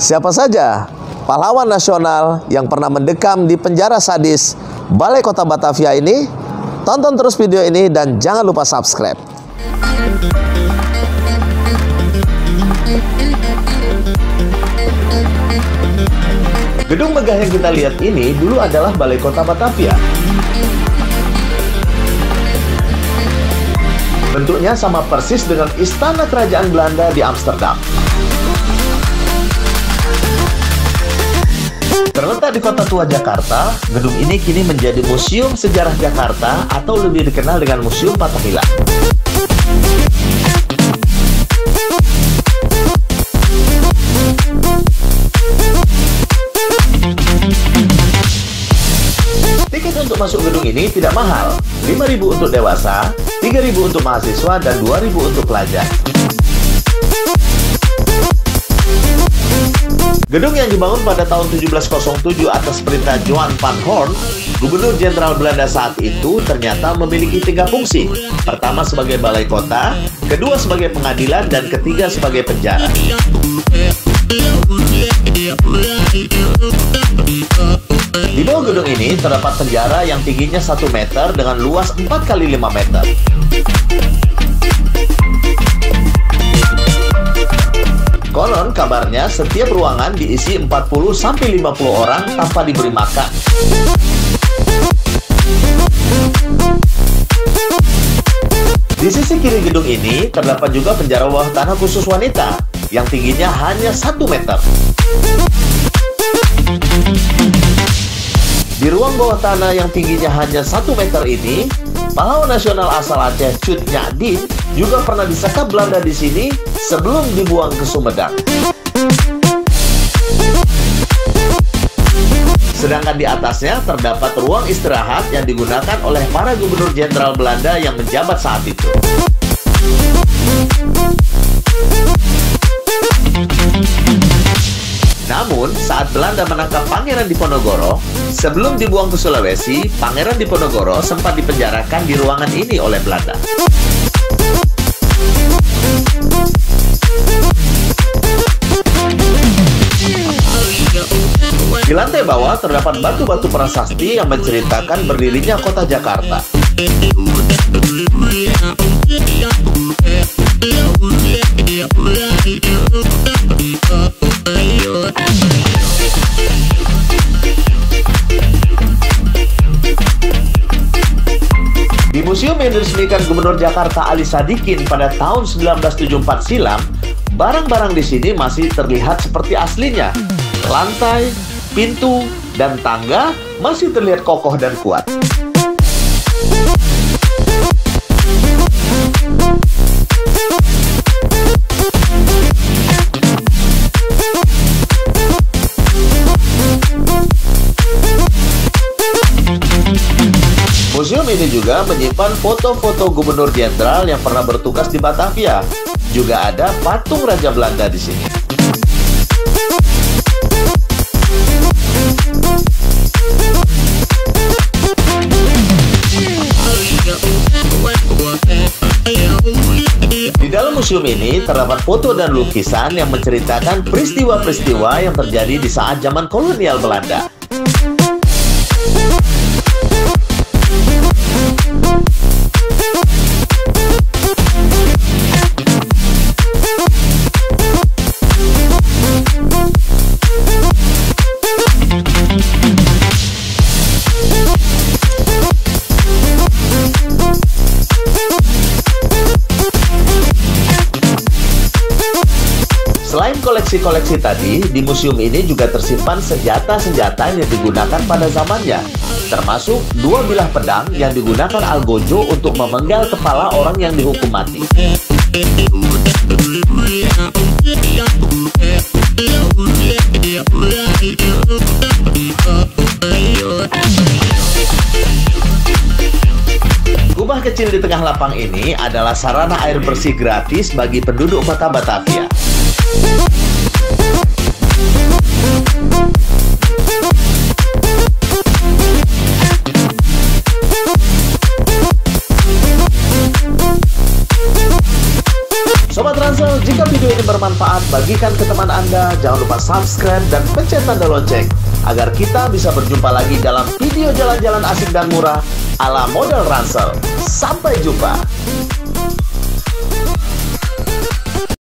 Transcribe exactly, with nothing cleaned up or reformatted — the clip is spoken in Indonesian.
Siapa saja pahlawan nasional yang pernah mendekam di penjara sadis Balai Kota Batavia ini? Tonton terus video ini dan jangan lupa subscribe. Gedung megah yang kita lihat ini dulu adalah Balai Kota Batavia. Bentuknya sama persis dengan istana kerajaan Belanda di Amsterdam. Terletak di Kota Tua Jakarta, gedung ini kini menjadi Museum Sejarah Jakarta atau lebih dikenal dengan Museum Fatahillah. Tiket untuk masuk gedung ini tidak mahal, lima ribu untuk dewasa, tiga ribu untuk mahasiswa, dan dua ribu untuk pelajar. Gedung yang dibangun pada tahun seribu tujuh ratus tujuh atas perintah Joan van Horn, Gubernur Jenderal Belanda saat itu, ternyata memiliki tiga fungsi. Pertama sebagai balai kota, kedua sebagai pengadilan, dan ketiga sebagai penjara. Di bawah gedung ini terdapat penjara yang tingginya satu meter dengan luas empat kali lima meter. Konon kabarnya setiap ruangan diisi empat puluh sampai lima puluh orang tanpa diberi makan. Di sisi kiri gedung ini terdapat juga penjara bawah tanah khusus wanita yang tingginya hanya satu meter. Di ruang bawah tanah yang tingginya hanya satu meter ini, pahlawan nasional asal Aceh Cut Nyak Dhien juga pernah disekap Belanda di sini sebelum dibuang ke Sumedang. Sedangkan di atasnya terdapat ruang istirahat yang digunakan oleh para gubernur jenderal Belanda yang menjabat saat itu. Namun, saat Belanda menangkap Pangeran Diponegoro, sebelum dibuang ke Sulawesi, Pangeran Diponegoro sempat dipenjarakan di ruangan ini oleh Belanda. Di lantai bawah terdapat batu-batu prasasti yang menceritakan berdirinya kota Jakarta. Di museum yang diresmikan Gubernur Jakarta Ali Sadikin pada tahun seribu sembilan ratus tujuh puluh empat silam, barang-barang di sini masih terlihat seperti aslinya. Lantai, pintu, dan tangga masih terlihat kokoh dan kuat. Museum ini juga menyimpan foto-foto gubernur jenderal yang pernah bertugas di Batavia. Juga ada patung Raja Belanda di sini. Di dalam museum ini terdapat foto dan lukisan yang menceritakan peristiwa-peristiwa yang terjadi di saat zaman kolonial Belanda. Selain koleksi-koleksi tadi, di museum ini juga tersimpan senjata-senjata yang digunakan pada zamannya, termasuk dua bilah pedang yang digunakan Algojo untuk memenggal kepala orang yang dihukum mati. Kubah kecil di tengah lapang ini adalah sarana air bersih gratis bagi penduduk kota Batavia. Sobat Ransel, jika video ini bermanfaat, bagikan ke teman Anda Anda, jangan lupa subscribe dan pencet tanda lonceng agar kita bisa berjumpa lagi dalam video jalan-jalan asik dan murah ala model ransel. Sampai jumpa.